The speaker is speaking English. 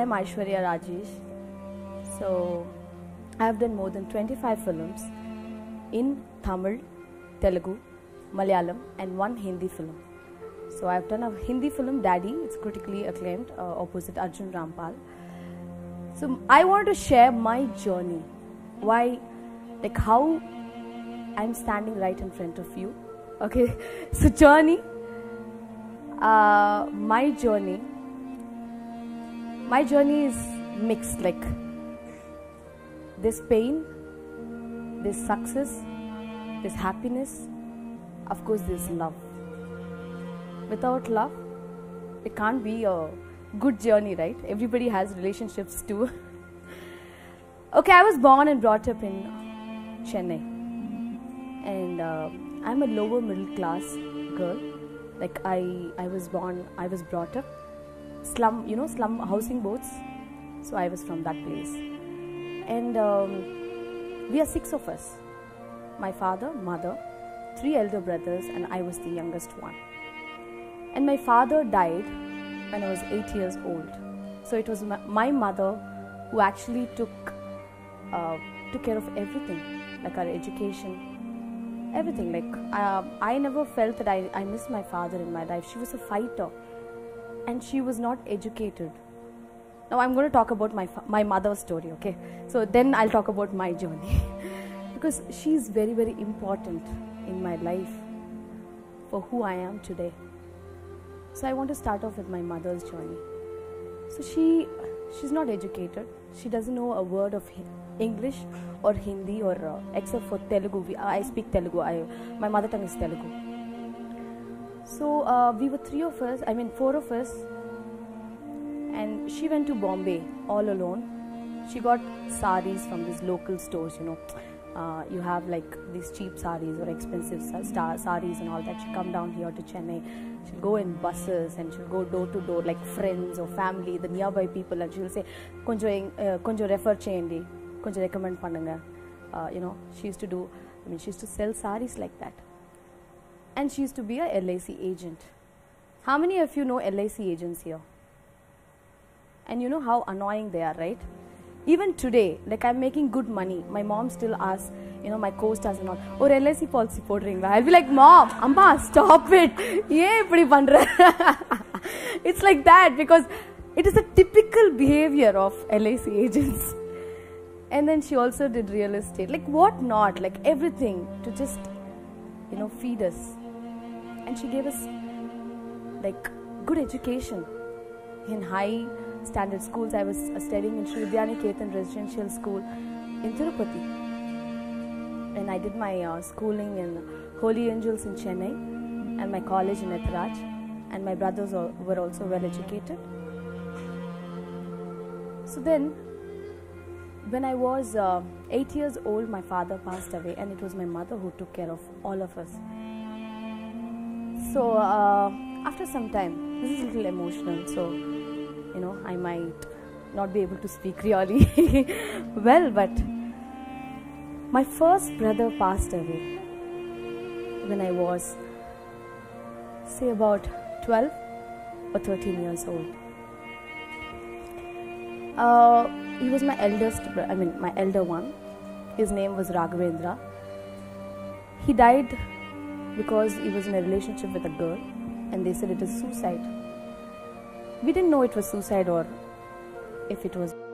I am Aishwarya Rajesh. So I have done more than 25 films in Tamil, Telugu, Malayalam and one Hindi film. So I have done a Hindi film, Daddy. It's critically acclaimed, opposite Arjun Rampal. So I want to share my journey. Why, like how I'm standing right in front of you. Okay, so journey, my journey is mixed, like there's pain, there's success, there's happiness, of course there's love. Without love, it can't be a good journey, right? Everybody has relationships too. Okay, I was born and brought up in Chennai, and I'm a lower middle class girl. Like I was brought up slum, you know, slum housing boards. So I was from that place, and we are six of us: my father, mother, three elder brothers, and I was the youngest one. And my father died when I was 8 years old. So it was my mother who actually took care of everything, like our education. Everything, like I never felt that I missed my father in my life. She was a fighter and she was not educated. Now I'm going to talk about my mother's story, okay? So then I'll talk about my journey. Because she's very, very important in my life for who I am today. So I want to start off with my mother's journey. So she's not educated. She doesn't know a word of English or Hindi, or except for Telugu. I speak Telugu. My mother tongue is Telugu. So we were four of us, and she went to Bombay all alone. She got saris from these local stores, you know. You have like these cheap saris or expensive saris and all that. She'll come down here to Chennai. She'll go in buses and she'll go door to door, like friends or family, the nearby people, and she'll say, "Konjo refer cheyandi. Konjo recommend pannunga." You know, she used to sell saris like that. And she used to be a LIC agent. How many of you know LIC agents here? And you know how annoying they are, right? Even today, like I'm making good money, my mom still asks, you know, my co-stars and all, "Oh, LIC policy podringa?" I'll be like, "Mom, Amma, stop it. Ye ipdi pandra." It's like that, because it is a typical behavior of LIC agents. And then she also did real estate, like what not, like everything to just, you know, feed us. And she gave us like good education in high standard schools. I was studying in Sri Vidyanikethan Residential School in Tirupati. And I did my schooling in Holy Angels in Chennai, and my college in Ethiraj. And my brothers were also well educated. So then, when I was 8 years old, my father passed away, and it was my mother who took care of all of us. So after some time, this is a little emotional, so you know, I might not be able to speak really well, but my first brother passed away when I was, say, about 12 or 13 years old. He was my elder one. His name was Raghavendra. He died because he was in a relationship with a girl, and they said it is suicide. We didn't know it was suicide or if it was